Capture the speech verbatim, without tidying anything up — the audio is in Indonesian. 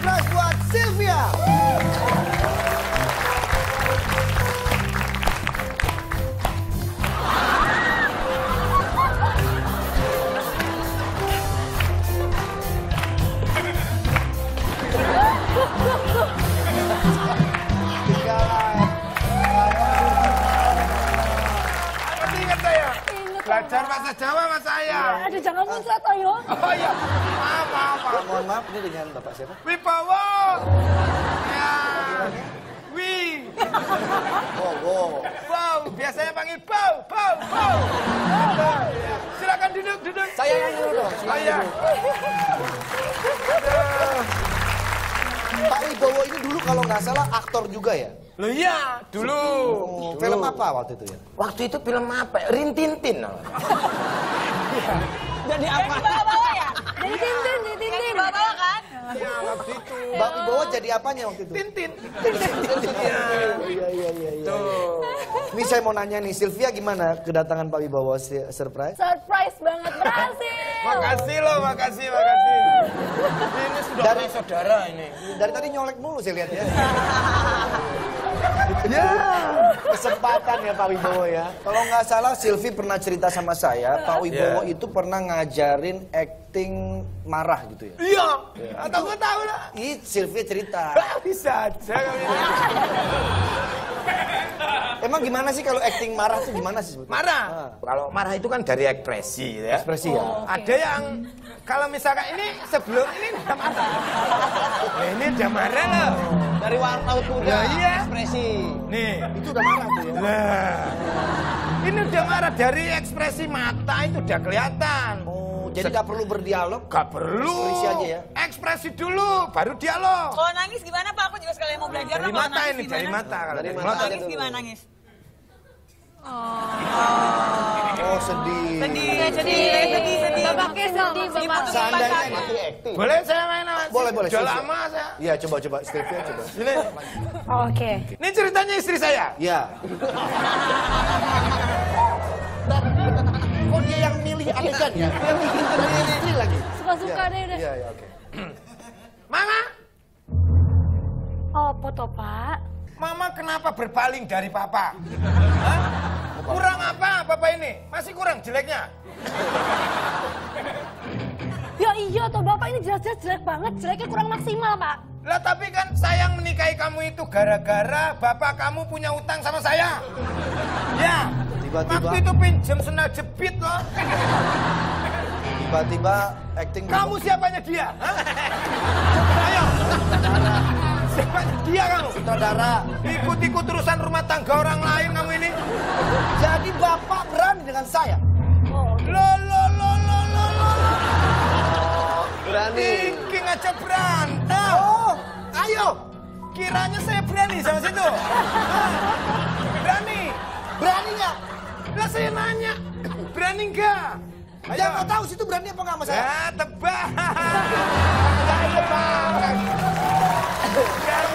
Aplaus buat Sylvia. Belajar bahasa Jawa mas saya. Aduh jangan muncrat toyo. Oh iya, maaf maaf maaf. Mohon maaf, ini dengan bapak siapa? Wibowo. Ya. Wi. Bowo. Wow, biasanya panggil bau, bau, bau. Silakan duduk, duduk. Saya yang dulu dong. Saya. Pak Wibowo ini dulu kalau nggak salah aktor juga ya? Loh iya, dulu. Oh, dulu. Film apa waktu itu ya? Waktu itu film apa? Rin Tin Tin. Ya. Jadi apa? Jadi bawa-bawa ya? Jadi ya. Tintin, jadi Tintin. Bawa-bawa kan? Iya, waktu itu. Mbak Wibowo jadi apanya waktu itu? Tintin. Iya, iya, iya. Ya, ya. Ini saya mau nanya nih, Sylvia gimana kedatangan Pak Wibowo? Surprise? Surprise banget, berhasil. Makasih loh, makasih, makasih. Ini sudah dari saudara ini. Dari tadi nyolek mulu saya lihat ya. Ya, kesempatan ya Pak Wibowo ya. Kalau nggak salah Sylvie pernah cerita sama saya, Pak Wibowo yeah. itu pernah ngajarin acting marah gitu ya. Iya, yeah. atau gue tahu lah. Ih, Sylvie cerita. Bisa aja kami. Emang gimana sih kalau acting marah tuh gimana sih sebetulnya? Marah. Ah. Kalau marah itu kan dari ekspresi ya. Ekspresi ya. Oh, okay. Ada yang kalau misalkan ini sebelum ini udah marah. Nah, ini udah marah loh. Dari warna kuda. Nah, iya. Ekspresi. Nih, itu udah marah tuh ya. Nah. Ini udah marah dari ekspresi mata itu udah kelihatan. Oh, jadi Se gak perlu berdialog? Gak perlu. Ekspresi aja ya. Ekspresi dulu baru dialog. Kalau nangis gimana Pak? Aku juga sekalian mau belajar dari mata nangis ini, gimana? Dari mata kalau dari mata. Nangis gimana nangis? Oh, oh sedih. Sedih, sedih, sedih, sedih, sedih. Bapak sedih, Bapak. Seandainya itu acting. Boleh saya main apa? Boleh, boleh. Sudah lama saya. Iya, coba, coba. Sylvia, coba. Sini. Oh, oke. Okay. Ini ceritanya istri saya. Iya. Kok dia yang milih adegan ya? Dia bikin sendiri istri lagi. Suka-suka deh udah. Iya, iya, oke. Mama. Apa toh, Pak? Mama kenapa berpaling dari papa? Hah? Kurang apa papa ini? Masih kurang jeleknya? Ya iya toh bapak ini jelas-jelas jelek banget, jeleknya kurang maksimal pak. Lah tapi kan sayang menikahi kamu itu gara-gara bapak kamu punya utang sama saya. Ya, tiba-tiba waktu itu pinjam sendal jepit loh. Tiba-tiba acting kamu siapanya dia? Hah? Ayo. Dia kamu sutradara ikut-ikut urusan rumah tangga orang lain kamu ini. Jadi bapak berani dengan saya. Oh, okay. Lo lo lo lo lo lo. Oh, berani. Thinking aja berantem. Oh, ayo. Kiranya saya berani sama situ. Berani. Berani nggak? Lah saya nanya. Berani nggak? Ayo nggak tahu situ berani apa nggak sama saya? Ya tebak. Saya tebak. Got it.